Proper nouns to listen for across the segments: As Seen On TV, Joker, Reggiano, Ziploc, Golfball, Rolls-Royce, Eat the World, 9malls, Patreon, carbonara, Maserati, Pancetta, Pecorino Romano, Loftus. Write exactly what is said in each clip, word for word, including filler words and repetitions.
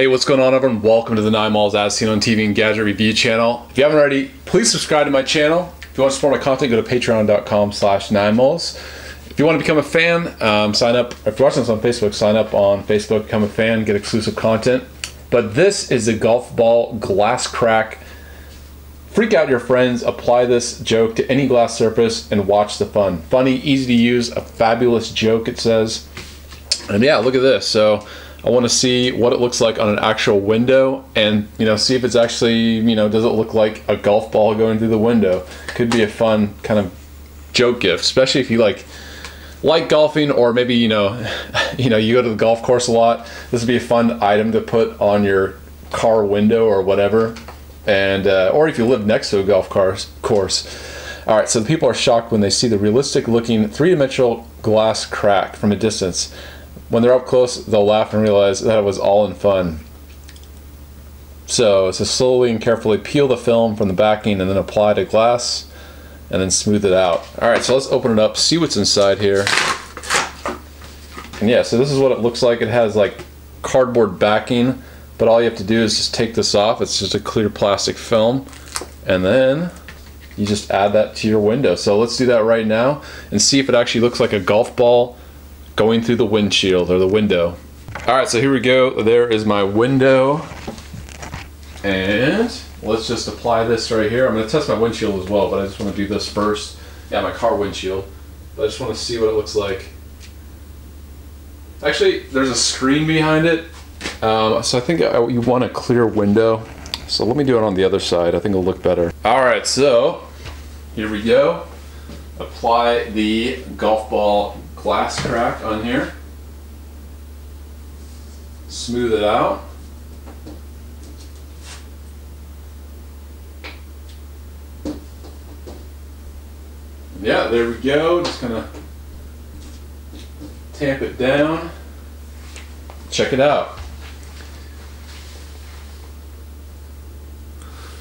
Hey, what's going on, everyone? Welcome to the nine malls As Seen on T V and Gadget Review channel. If you haven't already, please subscribe to my channel. If you want to support my content, go to patreon dot com slash nine malls. If you want to become a fan, um, sign up. If you're watching this on Facebook, sign up on Facebook, become a fan, get exclusive content. But this is a golf ball glass crack. Freak out your friends, apply this joke to any glass surface, and watch the fun. Funny, easy to use, a fabulous joke, it says. And yeah, look at this. So I want to see what it looks like on an actual window, and you know, see if it's actually, you know, does it look like a golf ball going through the window? Could be a fun kind of joke gift, especially if you like like golfing, or maybe you know, you know, you go to the golf course a lot. This would be a fun item to put on your car window or whatever. And uh, or if you live next to a golf course. All right, so the people are shocked when they see the realistic looking three-dimensional glass crack from a distance. When they're up close, they'll laugh and realize that it was all in fun. So, so slowly and carefully peel the film from the backing and then apply to glass and then smooth it out. All right, so let's open it up, see what's inside here. And yeah, so this is what it looks like. It has like cardboard backing, but all you have to do is just take this off. It's just a clear plastic film, and then you just add that to your window. So let's do that right now and see if it actually looks like a golf ball going through the windshield or the window. All right, so here we go. There is my window, and let's just apply this right here. I'm gonna test my windshield as well, but I just wanna do this first. Yeah, my car windshield. But I just wanna see what it looks like. Actually, there's a screen behind it. Um, so I think I, you want a clear window. So let me do it on the other side. I think it'll look better. All right, so here we go. Apply the golf ball glass crack on here. Smooth it out. Yeah, there we go. Just gonna tamp it down. Check it out.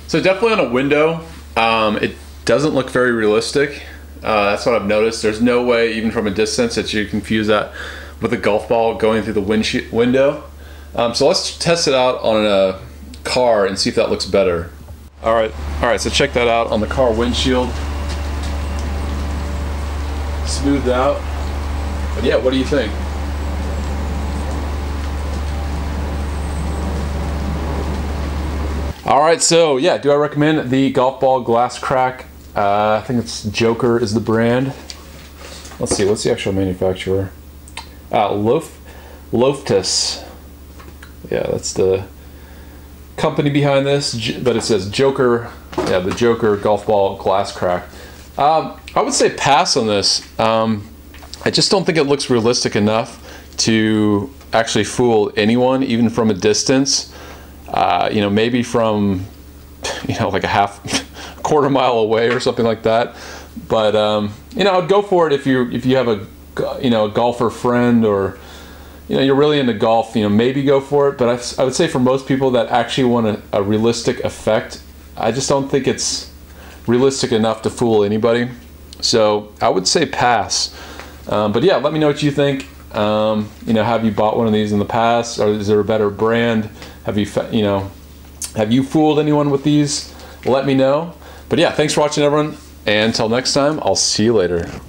So definitely on a window, um, it doesn't look very realistic. Uh, that's what I've noticed. There's no way, even from a distance, that you confuse that with a golf ball going through the windshield window. Um, so let's test it out on a car and see if that looks better. All right, all right. So check that out on the car windshield. Smoothed out. But yeah, what do you think? All right, so yeah, do I recommend the golf ball glass crack? Uh, I think it's Joker is the brand. Let's see, what's the actual manufacturer? Uh, Lof Loftus. Yeah, that's the company behind this, but it says Joker. Yeah, the Joker golf ball glass crack. Um, I would say pass on this. Um, I just don't think it looks realistic enough to actually fool anyone, even from a distance. Uh, you know, maybe from, you know, like a half, quarter mile away or something like that. But um, you know, I'd go for it if you if you have a, you know, a golfer friend, or you know, you're really into golf. You know, maybe go for it. But I, I would say for most people that actually want a, a realistic effect, I just don't think it's realistic enough to fool anybody. So I would say pass. Um, but yeah, let me know what you think. Um, you know, have you bought one of these in the past, or is there a better brand? Have you, you know, have you fooled anyone with these? Let me know. But yeah, thanks for watching, everyone. And until next time, I'll see you later.